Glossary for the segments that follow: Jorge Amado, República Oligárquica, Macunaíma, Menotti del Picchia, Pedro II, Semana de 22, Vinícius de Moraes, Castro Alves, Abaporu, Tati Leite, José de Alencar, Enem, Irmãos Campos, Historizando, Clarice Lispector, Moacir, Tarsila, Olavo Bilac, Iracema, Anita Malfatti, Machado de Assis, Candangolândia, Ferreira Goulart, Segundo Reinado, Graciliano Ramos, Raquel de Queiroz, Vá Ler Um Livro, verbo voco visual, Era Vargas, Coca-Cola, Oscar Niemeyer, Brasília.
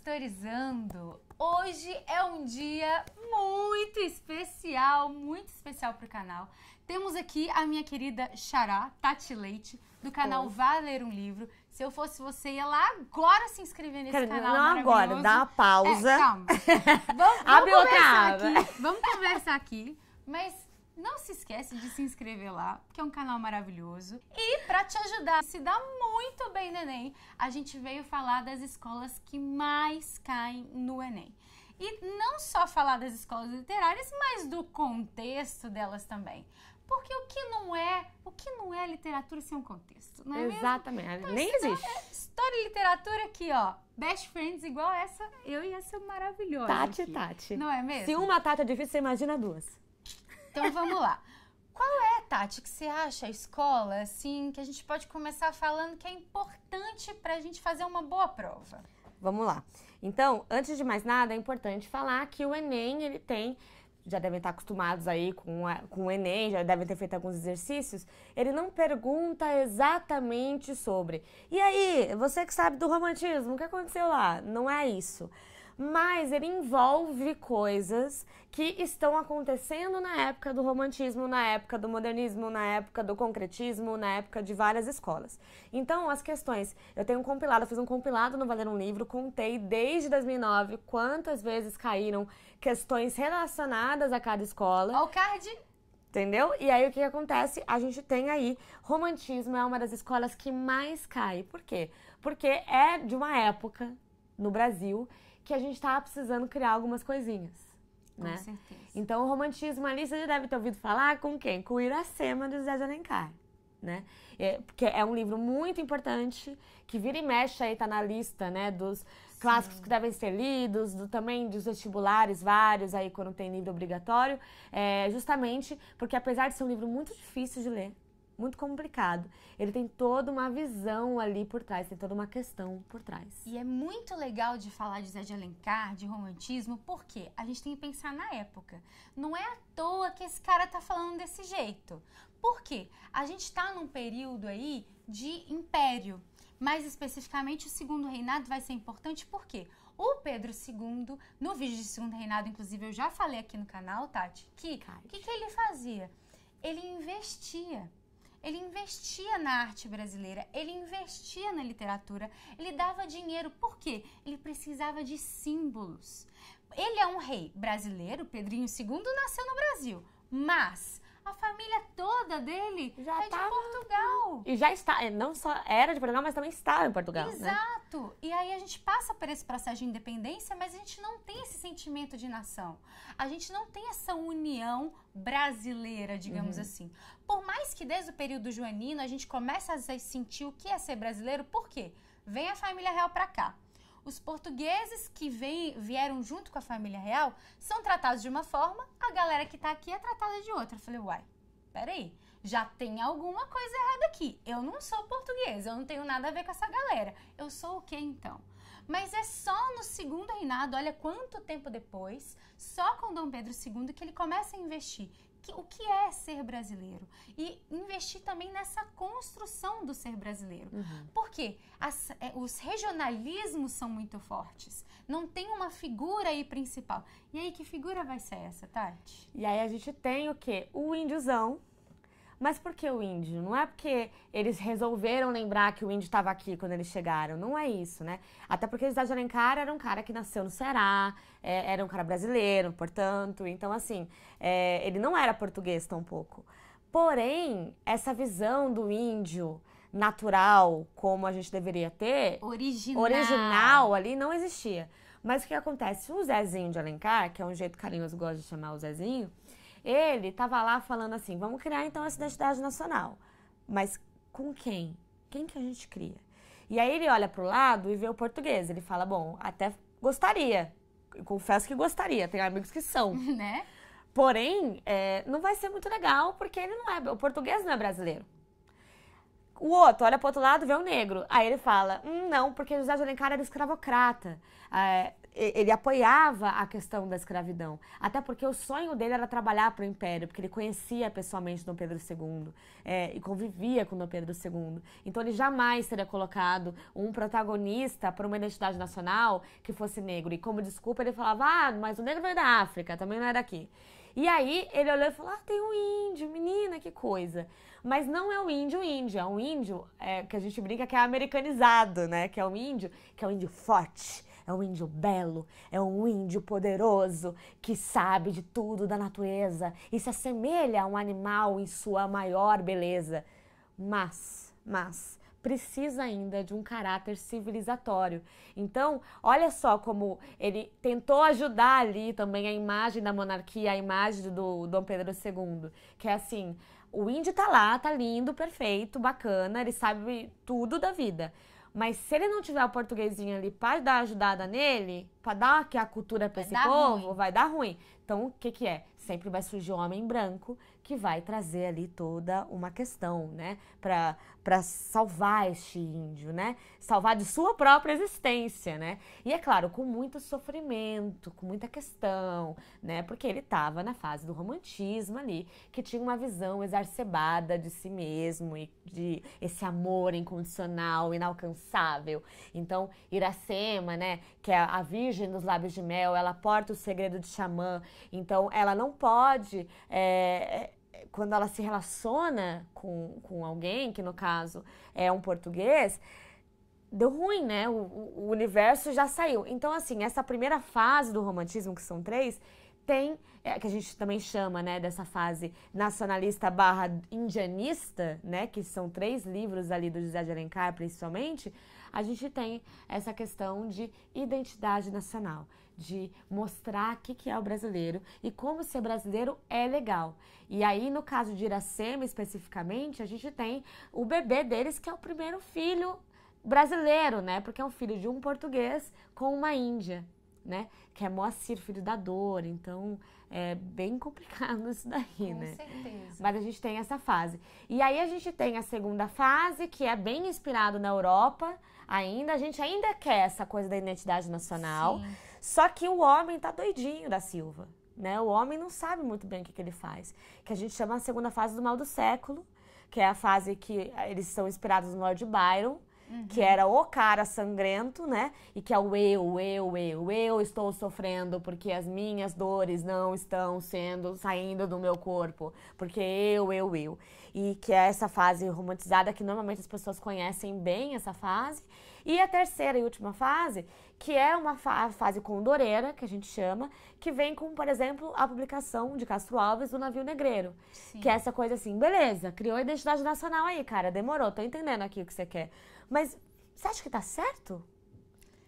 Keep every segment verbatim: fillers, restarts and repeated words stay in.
Historizando. Hoje é um dia muito especial, muito especial para o canal. Temos aqui a minha querida xará, Tati Leite, do canal Oi. Vá Ler Um Livro. Se eu fosse você, ia lá agora se inscrever nesse Quero, canal Não agora, dá uma pausa. É, calma. Vamos, vamos conversar aqui, vamos conversar aqui, mas... não se esquece de se inscrever lá, que é um canal maravilhoso. E para te ajudar a se dar muito bem no Enem, a gente veio falar das escolas que mais caem no Enem. E não só falar das escolas literárias, mas do contexto delas também. Porque o que não é, o que não é literatura sem um contexto, não é mesmo? Exatamente, então, nem existe. História e literatura aqui, ó, best friends igual essa, eu e essa maravilhosa Tati, aqui. Tati. Não é mesmo? Se uma Tati é difícil, você imagina duas. Então vamos lá. Qual é, Tati, que você acha a escola, assim, que a gente pode começar falando que é importante para a gente fazer uma boa prova? Vamos lá. Então, antes de mais nada, é importante falar que o Enem, ele tem, já devem estar acostumados aí com, a, com o Enem, já devem ter feito alguns exercícios, ele não pergunta exatamente sobre. E aí, você que sabe do romantismo, o que aconteceu lá? Não é isso. Mas ele envolve coisas que estão acontecendo na época do romantismo, na época do modernismo, na época do concretismo, na época de várias escolas. Então, as questões, eu tenho um compilado, eu fiz um compilado no Vá Ler Um Livro, contei desde dois mil e nove quantas vezes caíram questões relacionadas a cada escola. Olha o card! Entendeu? E aí o que acontece? A gente tem aí, romantismo é uma das escolas que mais cai. Por quê? Porque é de uma época no Brasil que a gente está precisando criar algumas coisinhas, né? Com certeza. Então, o romantismo ali, você já deve ter ouvido falar com quem? Com o Iracema, do José de Alencar, né? É, porque é um livro muito importante, que vira e mexe aí, tá na lista, né? Dos clássicos Sim. que devem ser lidos, do, também dos vestibulares vários aí, quando tem livro obrigatório. É, justamente porque, apesar de ser um livro muito difícil de ler, muito complicado, ele tem toda uma visão ali por trás, tem toda uma questão por trás. E é muito legal de falar de José de Alencar, de romantismo, porque a gente tem que pensar na época. Não é à toa que esse cara tá falando desse jeito. Por quê? A gente tá num período aí de império. Mais especificamente, o Segundo Reinado vai ser importante, por quê? O Pedro segundo, no vídeo de Segundo Reinado, inclusive, eu já falei aqui no canal, Tati, que o que, que ele fazia? Ele investia. Ele investia na arte brasileira, ele investia na literatura, ele dava dinheiro. Por quê? Ele precisava de símbolos. Ele é um rei brasileiro, Pedrinho segundo nasceu no Brasil, mas a família toda dele já é tava... de Portugal. E já está, não só era de Portugal, mas também estava em Portugal. Exato. Né? E aí a gente passa por esse processo de independência, mas a gente não tem esse sentimento de nação. A gente não tem essa união brasileira, digamos uhum. assim. Por mais que desde o período joanino a gente comece a sentir o que é ser brasileiro, por quê? Vem a família real pra cá. Os portugueses que vem, vieram junto com a família real são tratados de uma forma, a galera que tá aqui é tratada de outra. Eu falei, uai, peraí, já tem alguma coisa errada aqui. Eu não sou portuguesa, eu não tenho nada a ver com essa galera. Eu sou o quê, então? Mas é só no Segundo Reinado, olha quanto tempo depois, só com Dom Pedro segundo que ele começa a investir. Que, o que é ser brasileiro? E investir também nessa construção do ser brasileiro. Uhum. Porque as, é, os regionalismos são muito fortes. Não tem uma figura aí principal. E aí, que figura vai ser essa, Tati? E aí a gente tem o quê? O índiozão. Mas por que o índio? Não é porque eles resolveram lembrar que o índio estava aqui quando eles chegaram. Não é isso, né? Até porque José de Alencar era um cara que nasceu no Ceará, é, era um cara brasileiro, portanto. Então, assim, é, ele não era português tampouco. Porém, essa visão do índio natural, como a gente deveria ter, original, original ali, não existia. Mas o que acontece? O Zezinho de Alencar, que é um jeito carinhoso que eu gosto de chamar o Zezinho, ele estava lá falando assim, vamos criar então essa identidade nacional. Mas com quem? Quem que a gente cria? E aí ele olha para o lado e vê o português. Ele fala, bom, até gostaria. Eu confesso que gostaria, tenho amigos que são. Né? Porém, é, não vai ser muito legal, porque ele não é, o português não é brasileiro. O outro olha para o outro lado e vê o negro. Aí ele fala, hum, não, porque José de Alencar era escravocrata. É, ele apoiava a questão da escravidão, até porque o sonho dele era trabalhar para o Império, porque ele conhecia pessoalmente Dom Pedro segundo é, e convivia com Dom Pedro segundo. Então ele jamais teria colocado um protagonista para uma identidade nacional que fosse negro. E como desculpa ele falava, ah, mas o negro veio da África, também não era daqui. E aí ele olhou e falou, ah, tem um índio, menina, que coisa. Mas não é um índio índio, é um índio é, que a gente brinca que é americanizado, né? Que é um índio, que é um índio forte. É um índio belo, é um índio poderoso, que sabe de tudo da natureza e se assemelha a um animal em sua maior beleza. Mas, mas, precisa ainda de um caráter civilizatório. Então, olha só como ele tentou ajudar ali também a imagem da monarquia, a imagem do Dom Pedro segundo, que é assim, o índio tá lá, tá lindo, perfeito, bacana, ele sabe tudo da vida. Mas se ele não tiver o portuguesinho ali pra dar ajudada nele, pra dar aqui a cultura pra esse povo, vai dar ruim. Então, o que que é? Sempre vai surgir um homem branco que vai trazer ali toda uma questão, né? Pra, pra salvar este índio, né? Salvar de sua própria existência, né? E é claro, com muito sofrimento, com muita questão, né? Porque ele tava na fase do romantismo ali, que tinha uma visão exacerbada de si mesmo e de esse amor incondicional, inalcançável. Então, Iracema, né? Que é a virgem dos lábios de mel, ela porta o segredo de Xamã. Então, ela não pode, é, quando ela se relaciona com, com alguém, que no caso é um português, deu ruim, né? O, o universo já saiu. Então, assim, essa primeira fase do romantismo, que são três, tem, é, que a gente também chama, né, dessa fase nacionalista barra indianista, né, que são três livros ali do José de Alencar, principalmente, a gente tem essa questão de identidade nacional, de mostrar o que é o brasileiro e como ser brasileiro é legal. E aí, no caso de Iracema, especificamente, a gente tem o bebê deles, que é o primeiro filho brasileiro, né? Porque é um filho de um português com uma índia, né? Que é Moacir, filho da dor. Então, é bem complicado isso daí, né? Com certeza. Mas a gente tem essa fase. E aí a gente tem a segunda fase, que é bem inspirado na Europa ainda. A gente ainda quer essa coisa da identidade nacional. Sim. Só que o homem tá doidinho da Silva, né? O homem não sabe muito bem o que, que ele faz. Que a gente chama a segunda fase do mal do século, que é a fase que eles são inspirados no Lord Byron, uhum, que era o cara sangrento, né? E que é o eu, eu, eu, eu estou sofrendo porque as minhas dores não estão sendo, saindo do meu corpo. Porque eu, eu, eu. E que é essa fase romantizada que normalmente as pessoas conhecem bem essa fase. E a terceira e última fase, que é uma fa a fase condoreira, que a gente chama, que vem com, por exemplo, a publicação de Castro Alves do Navio Negreiro. Sim. Que é essa coisa assim, beleza, criou a identidade nacional aí, cara, demorou, tô entendendo aqui o que você quer. Mas você acha que tá certo?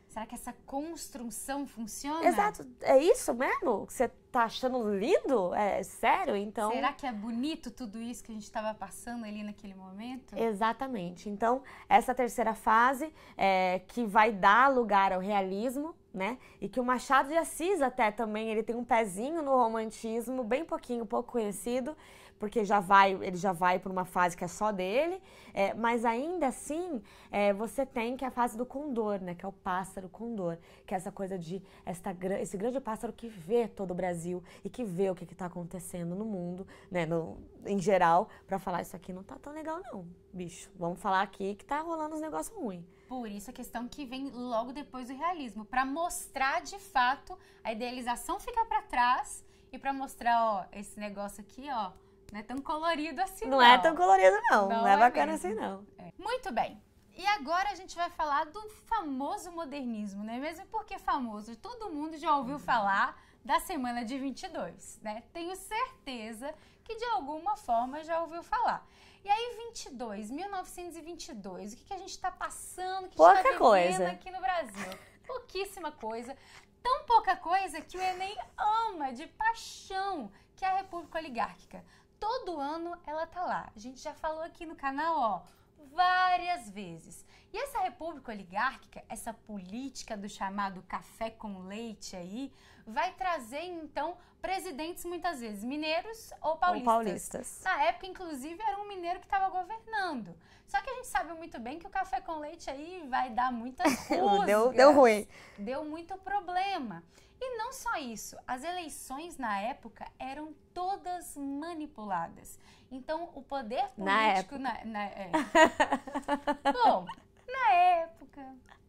Será que essa construção funciona? Exato, é isso mesmo? Você tá achando lindo? É sério? Então, será que é bonito tudo isso que a gente estava passando ali naquele momento? Exatamente. Então, essa terceira fase é, que vai dar lugar ao realismo, né? E que o Machado de Assis até também, ele tem um pezinho no romantismo, bem pouquinho, pouco conhecido, porque já vai, ele já vai para uma fase que é só dele, é, mas ainda assim, é, você tem que é a fase do condor, né, que é o pássaro condor, que é essa coisa de esta, esse grande pássaro que vê todo o Brasil e que vê o que está acontecendo no mundo, né, no, em geral, para falar, isso aqui não tá tão legal não, bicho, vamos falar aqui que tá rolando uns negócios ruins. Por isso a questão que vem logo depois do realismo, para mostrar de fato, a idealização fica para trás e para mostrar, ó, esse negócio aqui, ó, não é tão colorido assim, não. Não é tão colorido, não. Não, não é, é bacana mesmo assim, não. É. Muito bem. E agora a gente vai falar do famoso modernismo, né? Mesmo porque famoso, todo mundo já ouviu falar da Semana de vinte e dois, né? Tenho certeza que de alguma forma já ouviu falar. E aí, vinte e dois, mil novecentos e vinte e dois, o que, que a gente tá passando, o que a gente tá vivendo aqui no Brasil? Pouquíssima coisa. Tão pouca coisa que o Enem ama de paixão, que é a República Oligárquica. Todo ano ela tá lá. A gente já falou aqui no canal, ó, várias vezes. E essa República Oligárquica, essa política do chamado café com leite aí, vai trazer, então, presidentes muitas vezes mineiros ou paulistas. Ou paulistas. Na época, inclusive, era um mineiro que estava governando. Só que a gente sabe muito bem que o café com leite aí vai dar muitas coisas. deu, deu ruim. Deu muito problema. E não só isso, as eleições na época eram todas manipuladas. Então, o poder político... Na época. Na, na, é. Bom, na época,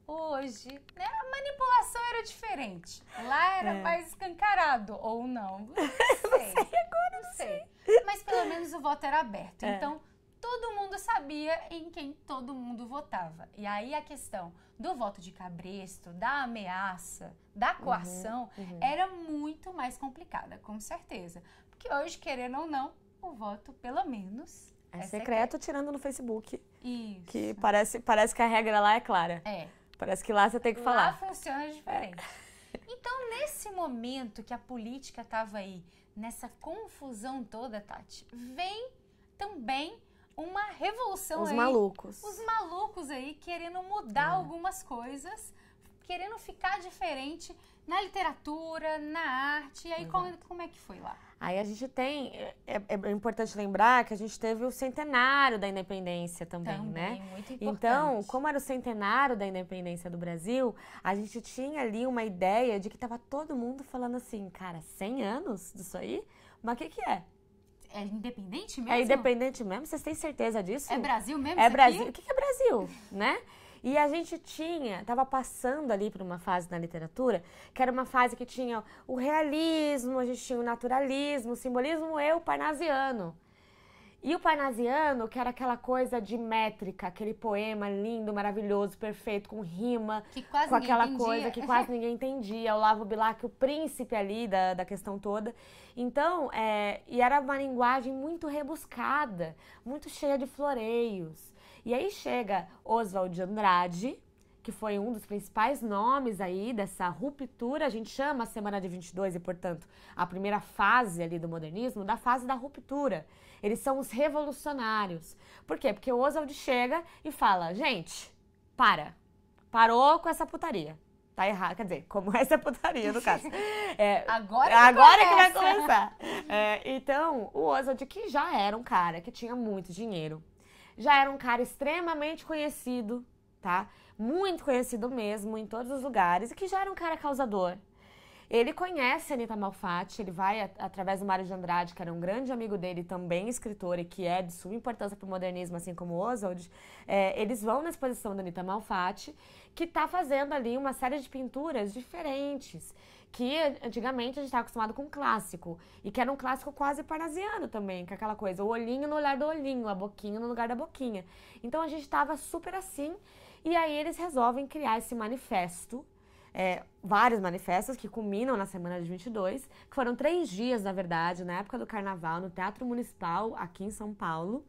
hoje, né, a manipulação era diferente. Lá era é. mais escancarado, ou não. Não sei. Não sei agora, não sei. sei. Mas pelo menos o voto era aberto. É. Então, todo mundo sabia em quem todo mundo votava. E aí a questão do voto de cabresto, da ameaça, da coação, uhum, uhum. era muito mais complicada, com certeza. Porque hoje, querendo ou não, o voto, pelo menos, é, é secreto, secreto, tirando no Facebook. Isso. Que parece, parece que a regra lá é clara. É. Parece que lá você tem que lá falar. Lá funciona diferente. É. Então, nesse momento que a política estava aí, nessa confusão toda, Tati, vem também... uma revolução os aí. Os malucos. Os malucos aí querendo mudar é. algumas coisas, querendo ficar diferente na literatura, na arte. E aí, como, como é que foi lá? Aí a gente tem... É, é importante lembrar que a gente teve o centenário da independência também, também né? Muito importante. Então, como era o centenário da independência do Brasil, a gente tinha ali uma ideia de que tava todo mundo falando assim, cara, cem anos disso aí? Mas o que que é? É independente mesmo? É independente mesmo? Vocês têm certeza disso? É Brasil mesmo? É Brasil. O que é Brasil, né? E a gente tinha, tava passando ali por uma fase na literatura, que era uma fase que tinha o realismo, a gente tinha o naturalismo, o simbolismo e o parnasiano. E o parnasiano, que era aquela coisa de métrica, aquele poema lindo, maravilhoso, perfeito, com rima, que quase com aquela entendia. coisa que quase ninguém entendia, o Olavo Bilac, o príncipe ali da, da questão toda. Então, é, e era uma linguagem muito rebuscada, muito cheia de floreios. E aí chega Oswald de Andrade, que foi um dos principais nomes aí dessa ruptura, a gente chama a Semana de vinte e dois e, portanto, a primeira fase ali do modernismo, da fase da ruptura. Eles são os revolucionários. Por quê? Porque o Oswald chega e fala, gente, para, parou com essa putaria. Tá errado, quer dizer, como essa putaria, no caso. É, agora agora que vai começar. É, então, o Oswald, que já era um cara que tinha muito dinheiro, já era um cara extremamente conhecido, tá? Muito conhecido mesmo em todos os lugares e que já era um cara causador. Ele conhece a Anita Malfatti, ele vai a, através do Mário de Andrade, que era um grande amigo dele, também escritor e que é de suma importância para o modernismo, assim como Oswald. É, eles vão na exposição da Anita Malfatti, que está fazendo ali uma série de pinturas diferentes, que antigamente a gente estava acostumado com um clássico, e que era um clássico quase parnasiano também, que é aquela coisa, o olhinho no lugar do olhinho, a boquinha no lugar da boquinha. Então a gente estava super assim. E aí eles resolvem criar esse manifesto, é, vários manifestos que culminam na Semana de vinte e dois, que foram três dias, na verdade, na época do Carnaval, no Teatro Municipal, aqui em São Paulo.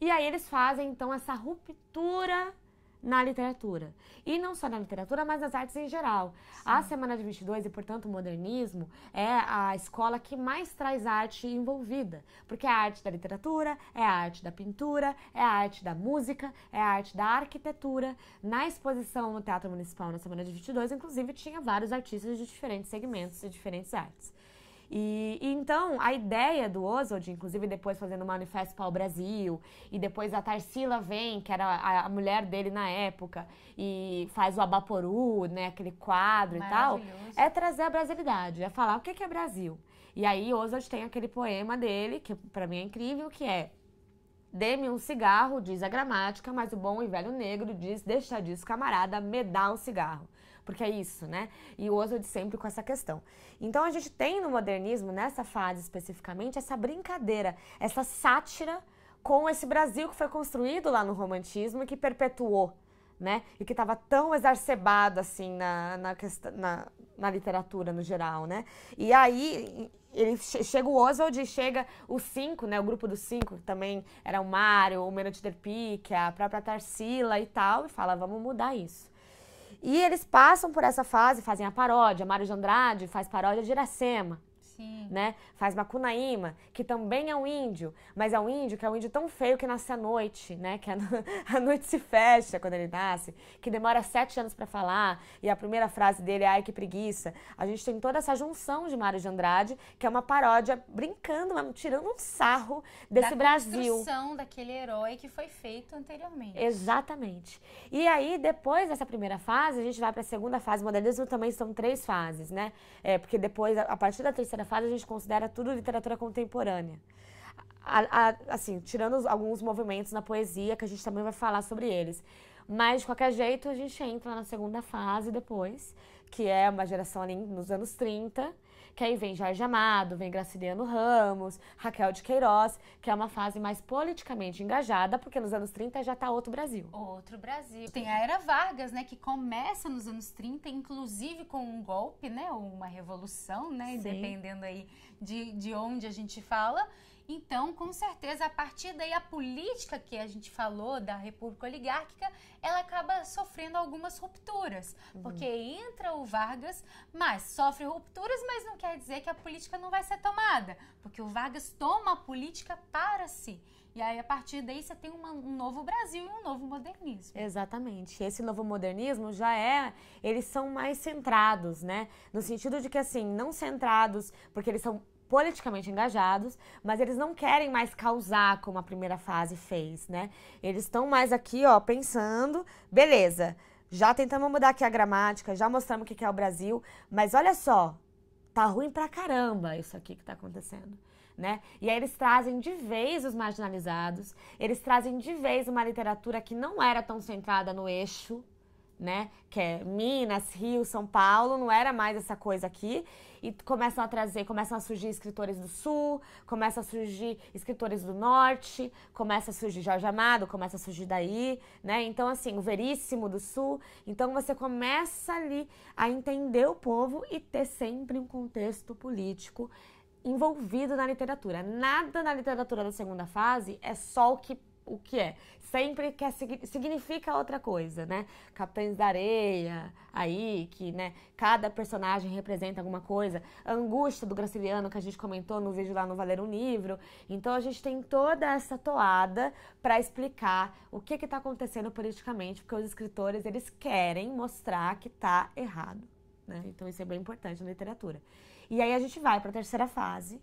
E aí eles fazem, então, essa ruptura na literatura. E não só na literatura, mas nas artes em geral. Sim. A Semana de vinte e dois e, portanto, o modernismo é a escola que mais traz arte envolvida. Porque é a arte da literatura, é a arte da pintura, é a arte da música, é a arte da arquitetura. Na exposição no Teatro Municipal, na Semana de vinte e dois, inclusive, tinha vários artistas de diferentes segmentos e diferentes artes. E, e então, a ideia do Oswald, inclusive depois fazendo o Manifesto para o Brasil, e depois a Tarsila vem, que era a, a mulher dele na época, e faz o Abaporu, né, aquele quadro e tal, é trazer a brasilidade, é falar o que é Brasil. E aí Oswald tem aquele poema dele, que para mim é incrível, que é: dê-me um cigarro, diz a gramática, mas o bom e velho negro diz, deixa disso, camarada, me dá um cigarro. Porque é isso, né? E o Oswald sempre com essa questão. Então a gente tem no modernismo, nessa fase especificamente, essa brincadeira, essa sátira com esse Brasil que foi construído lá no romantismo e que perpetuou, né? E que estava tão exacerbado assim na, na, na, na literatura no geral, né? E aí... Ele chega o Oswald e chega os cinco, né, o grupo dos cinco, que também era o Mário, o Menotti del Picchia, a própria Tarsila e tal, e fala, vamos mudar isso. E eles passam por essa fase, fazem a paródia, Mário de Andrade faz paródia de Iracema. Sim. né? Faz Macunaíma, que também é um índio, mas é um índio que é um índio tão feio que nasce à noite, né? Que a, no... a noite se fecha quando ele nasce, que demora sete anos para falar, e a primeira frase dele é ai que preguiça. A gente tem toda essa junção de Mário de Andrade, que é uma paródia brincando, mas tirando um sarro desse da Brasil. Da construção daquele herói que foi feito anteriormente. Exatamente. E aí, depois dessa primeira fase, a gente vai para a segunda fase. O modernismo também são três fases, né? É, porque depois, a partir da terceira fase, a gente considera tudo literatura contemporânea. A, a, assim, tirando alguns movimentos na poesia, que a gente também vai falar sobre eles. Mas, de qualquer jeito, a gente entra na segunda fase depois, que é uma geração ali nos anos trinta, que aí vem Jorge Amado, vem Graciliano Ramos, Raquel de Queiroz, que é uma fase mais politicamente engajada, porque nos anos trinta já está outro Brasil. Outro Brasil. Tem a Era Vargas, né, que começa nos anos trinta, inclusive com um golpe, né, ou uma revolução, né, dependendo aí de, de onde a gente fala. Então, com certeza, a partir daí, a política que a gente falou da República Oligárquica, ela acaba sofrendo algumas rupturas. Uhum. Porque entra o Vargas, mas sofre rupturas, mas não quer dizer que a política não vai ser tomada. Porque o Vargas toma a política para si. E aí, a partir daí, você tem uma, um novo Brasil e um novo modernismo. Exatamente. Esse novo modernismo já é... Eles são mais centrados, né? No sentido de que, assim, não centrados, porque eles são... politicamente engajados, mas eles não querem mais causar como a primeira fase fez, né? Eles estão mais aqui, ó, pensando, beleza, já tentamos mudar aqui a gramática, já mostramos o que é o Brasil, mas olha só, tá ruim pra caramba isso aqui que tá acontecendo, né? E aí eles trazem de vez os marginalizados, eles trazem de vez uma literatura que não era tão centrada no eixo, né? Que é Minas, Rio, São Paulo, não era mais essa coisa aqui. E começam a trazer, começam a surgir escritores do Sul, começam a surgir escritores do Norte, começa a surgir Jorge Amado, começa a surgir daí, né? Então, assim, o Veríssimo do Sul. Então, você começa ali a entender o povo e ter sempre um contexto político envolvido na literatura. Nada na literatura da segunda fase é só o que o que é. Sempre que é, significa outra coisa, né? Capitães da Areia, aí, que, né, cada personagem representa alguma coisa. A angústia do Graciliano, que a gente comentou no vídeo lá no Vá Ler Um Livro. Então, a gente tem toda essa toada para explicar o que que tá acontecendo politicamente, porque os escritores, eles querem mostrar que tá errado, né? Então, isso é bem importante na literatura. E aí, a gente vai para a terceira fase,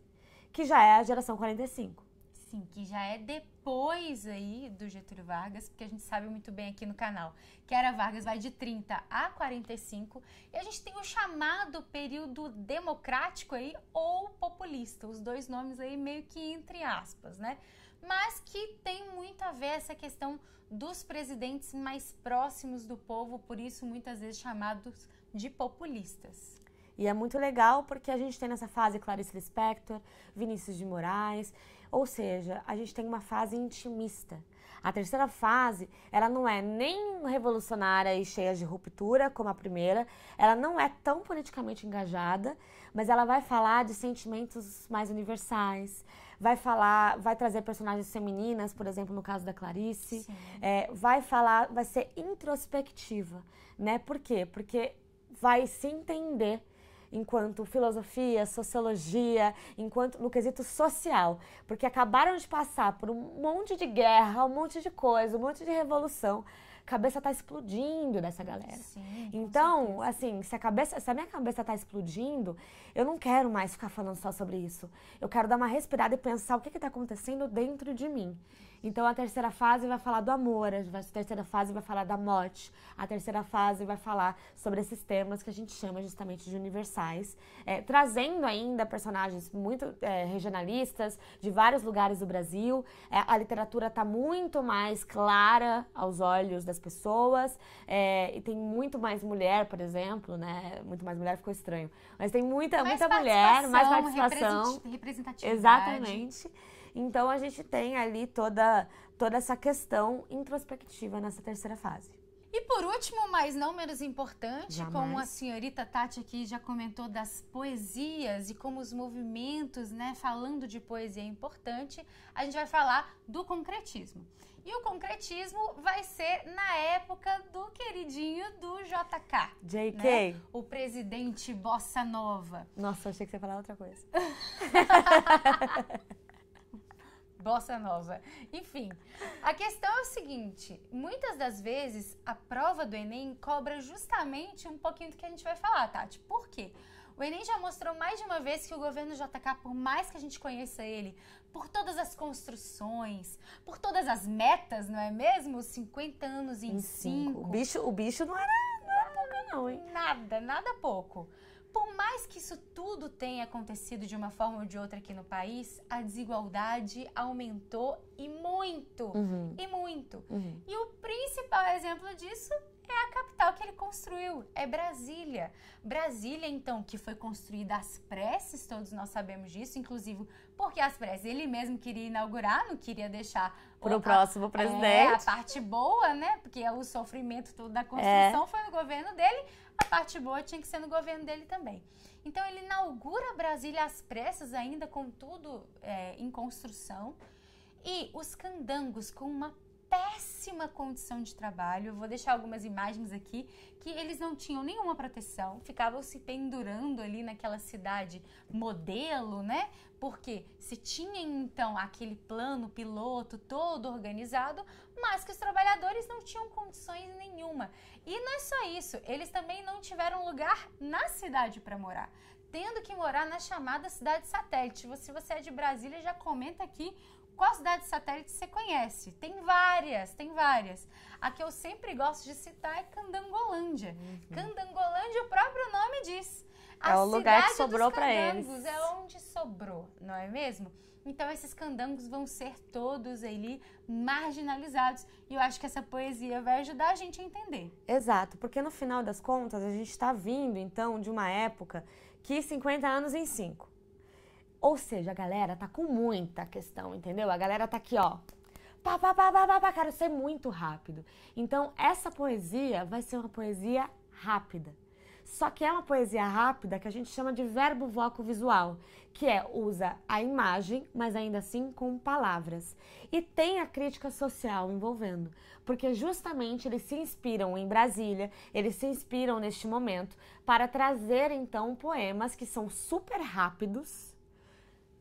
que já é a geração quarenta e cinco. Sim, que já é depois aí do Getúlio Vargas, porque a gente sabe muito bem aqui no canal que a Era Vargas vai de trinta a quarenta e cinco, e a gente tem o chamado período democrático aí ou populista, os dois nomes aí meio que entre aspas, né? Mas que tem muito a ver essa questão dos presidentes mais próximos do povo, por isso muitas vezes chamados de populistas. E é muito legal porque a gente tem nessa fase Clarice Lispector, Vinícius de Moraes, ou seja, a gente tem uma fase intimista. A terceira fase, ela não é nem revolucionária e cheia de ruptura, como a primeira, ela não é tão politicamente engajada, mas ela vai falar de sentimentos mais universais, vai falar, vai trazer personagens femininas, por exemplo, no caso da Clarice, é, vai falar, vai ser introspectiva, né? Por quê? Porque vai se entender enquanto filosofia, sociologia, enquanto no quesito social, porque acabaram de passar por um monte de guerra, um monte de coisa, um monte de revolução, a cabeça está explodindo dessa galera. Sim, então, assim, se a, cabeça, se a minha cabeça está explodindo, eu não quero mais ficar falando só sobre isso. Eu quero dar uma respirada e pensar o que está acontecendo dentro de mim. Então, a terceira fase vai falar do amor, a terceira fase vai falar da morte, a terceira fase vai falar sobre esses temas que a gente chama justamente de universais, é, trazendo ainda personagens muito é, regionalistas de vários lugares do Brasil. É, a literatura está muito mais clara aos olhos das pessoas, é, e tem muito mais mulher, por exemplo, né? Muito mais mulher ficou estranho, mas tem muita, muita mulher, mais participação. Representatividade. Exatamente. Então, a gente tem ali toda, toda essa questão introspectiva nessa terceira fase. E por último, mas não menos importante, Jamais. como a senhorita Tati aqui já comentou das poesias e como os movimentos, né, falando de poesia é importante, a gente vai falar do concretismo. E o concretismo vai ser na época do queridinho do J K. J K. Né? O presidente Bossa Nova. Nossa, achei que você ia falar outra coisa. Bossa Nova. Enfim, a questão é o seguinte, muitas das vezes a prova do Enem cobra justamente um pouquinho do que a gente vai falar, Tati. Por quê? O Enem já mostrou mais de uma vez que o governo J K, por mais que a gente conheça ele, por todas as construções, por todas as metas, não é mesmo? cinquenta anos em cinco. O bicho, o bicho não era, não era pouco não, hein? Nada, nada pouco. Por mais que isso tudo tenha acontecido de uma forma ou de outra aqui no país, a desigualdade aumentou e muito, uhum. e muito. Uhum. E o principal exemplo disso é a capital que ele construiu, é Brasília. Brasília, então, que foi construída às pressas, todos nós sabemos disso, inclusive porque às pressas ele mesmo queria inaugurar, não queria deixar... Para o próximo presidente. É, a parte boa, né, porque o sofrimento todo da construção é. foi no governo dele, a parte boa tinha que ser no governo dele também. Então, ele inaugura Brasília às pressas ainda, com tudo é, em construção, e os candangos com uma péssima condição de trabalho. Eu vou deixar algumas imagens aqui, que eles não tinham nenhuma proteção, ficavam se pendurando ali naquela cidade modelo, né? Porque se tinha, então, aquele plano piloto todo organizado, mas que os trabalhadores não tinham condições nenhuma. E não é só isso, eles também não tiveram lugar na cidade para morar, tendo que morar na chamada cidade satélite. Se você é de Brasília, já comenta aqui qual cidade satélite você conhece. Tem várias, tem várias. A que eu sempre gosto de citar é Candangolândia. Uhum. Candangolândia, o próprio nome diz. A é o lugar que sobrou para eles. É onde sobrou, não é mesmo? Então, esses candangos vão ser todos ali marginalizados. E eu acho que essa poesia vai ajudar a gente a entender. Exato, porque no final das contas, a gente está vindo, então, de uma época que cinquenta anos em cinco. Ou seja, a galera tá com muita questão, entendeu? A galera tá aqui, ó, pá, pá, pá, pá, pá, pá, cara, isso é muito rápido. Então, essa poesia vai ser uma poesia rápida. Só que é uma poesia rápida que a gente chama de verbo voco visual, que é, usa a imagem, mas ainda assim com palavras. E tem a crítica social envolvendo, porque justamente eles se inspiram em Brasília, eles se inspiram neste momento para trazer, então, poemas que são super rápidos,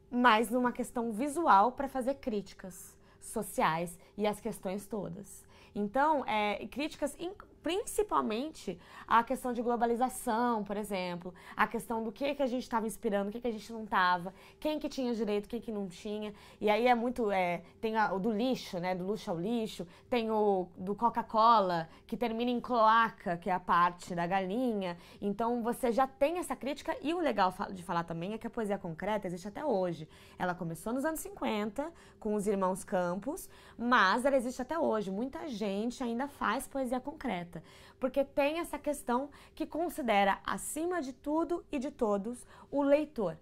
mas numa questão visual para fazer críticas sociais e as questões todas. Então, é, críticas in, principalmente à questão de globalização, por exemplo, a questão do que, que a gente estava inspirando, o que, que a gente não estava, quem que tinha direito, quem que não tinha. E aí é muito, é, tem a, o do lixo, né, do luxo ao lixo, tem o do Coca-Cola, que termina em cloaca, que é a parte da galinha. Então, você já tem essa crítica. E o legal de falar também é que a poesia concreta existe até hoje. Ela começou nos anos cinquenta, com os Irmãos Campos, mas ela existe até hoje. Muita gente gente ainda faz poesia concreta, porque tem essa questão que considera, acima de tudo e de todos, o leitor.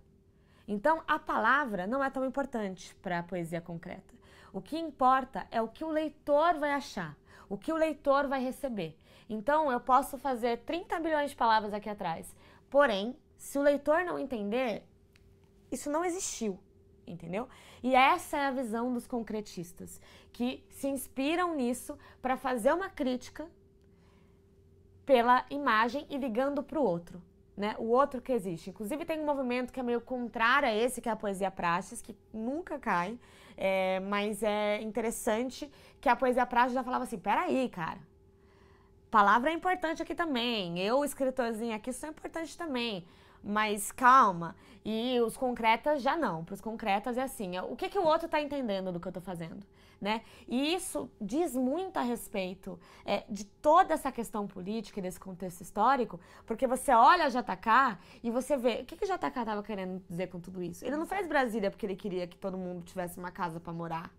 Então, a palavra não é tão importante para a poesia concreta. O que importa é o que o leitor vai achar, o que o leitor vai receber. Então, eu posso fazer trinta bilhões de palavras aqui atrás, porém, se o leitor não entender, isso não existiu. Entendeu? E essa é a visão dos concretistas, que se inspiram nisso para fazer uma crítica pela imagem e ligando para o outro, né? O outro que existe. Inclusive tem um movimento que é meio contrário a esse, que é a poesia praxis, que nunca cai, é, mas é interessante que a poesia praxis já falava assim, peraí, cara, palavra é importante aqui também, eu, escritorzinho aqui, sou importante também. Mas calma, e os concretas já não, para os concretas é assim, o que, que o outro está entendendo do que eu estou fazendo, né? E isso diz muito a respeito é, de toda essa questão política e desse contexto histórico, porque você olha a J K e você vê, o que, que o J K estava querendo dizer com tudo isso? Ele não fez Brasília porque ele queria que todo mundo tivesse uma casa para morar.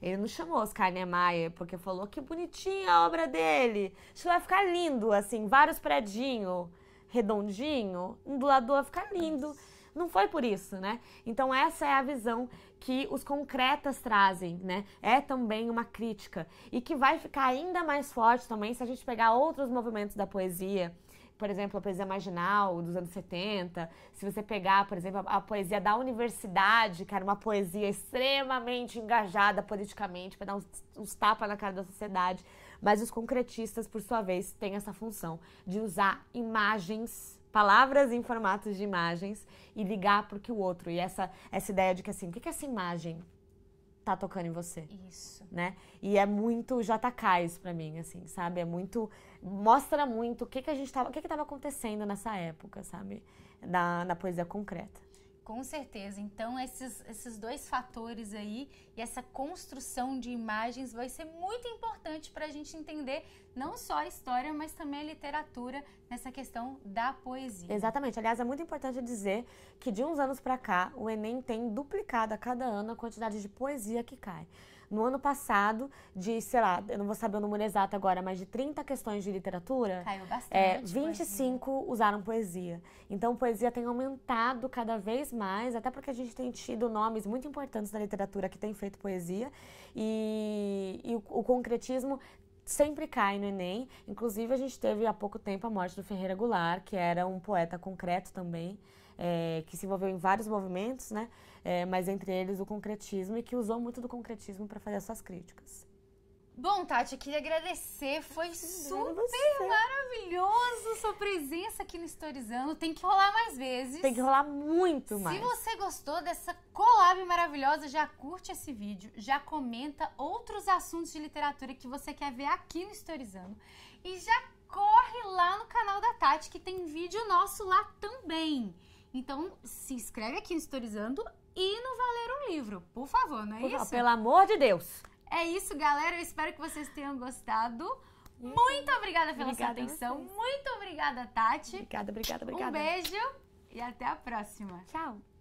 Ele não chamou Oscar Niemeyer porque falou que bonitinha a obra dele, isso vai ficar lindo, assim, vários predinhos, redondinho, ondulador, ficar lindo. Não foi por isso, né? Então essa é a visão que os concretas trazem, né? É também uma crítica e que vai ficar ainda mais forte também se a gente pegar outros movimentos da poesia, por exemplo, a poesia marginal dos anos setenta, se você pegar, por exemplo, a, a poesia da universidade, que era uma poesia extremamente engajada politicamente, para dar uns, uns tapas na cara da sociedade, mas os concretistas, por sua vez, têm essa função de usar imagens, palavras em formatos de imagens e ligar para o que o outro. E essa, essa ideia de que, assim, o que, que essa imagem tá tocando em você? Isso. Né? E é muito J K isso pra mim, assim, sabe? É muito... Mostra muito o que que a gente tava, o que que tava acontecendo nessa época, sabe? Na, na poesia concreta. Com certeza. Então, esses, esses dois fatores aí e essa construção de imagens vai ser muito importante para a gente entender não só a história, mas também a literatura nessa questão da poesia. Exatamente. Aliás, é muito importante dizer que de uns anos para cá, o Enem tem duplicado a cada ano a quantidade de poesia que cai. No ano passado, de, sei lá, eu não vou saber o número exato agora, mas de trinta questões de literatura, caiu bastante, é, vinte e cinco poesia. Usaram poesia. Então, poesia tem aumentado cada vez mais, até porque a gente tem tido nomes muito importantes da literatura que tem feito poesia. E, e o, o concretismo sempre cai no Enem. Inclusive, a gente teve há pouco tempo a morte do Ferreira Goulart, que era um poeta concreto também, é, que se envolveu em vários movimentos, né? É, mas entre eles o concretismo, e que usou muito do concretismo para fazer as suas críticas. Bom, Tati, eu queria agradecer, foi super maravilhoso a sua presença aqui no Historizando, tem que rolar mais vezes. Tem que rolar muito mais. Se você gostou dessa collab maravilhosa, já curte esse vídeo, já comenta outros assuntos de literatura que você quer ver aqui no Historizando e já corre lá no canal da Tati, que tem vídeo nosso lá também. Então, se inscreve aqui no Historizando e no Vá Ler Um Livro, por favor, não é isso? Pelo amor de Deus! É isso, galera. Eu espero que vocês tenham gostado. Muito obrigada pela obrigada sua atenção. Muito obrigada, Tati. Obrigada, obrigada, obrigada. Um beijo e até a próxima. Tchau.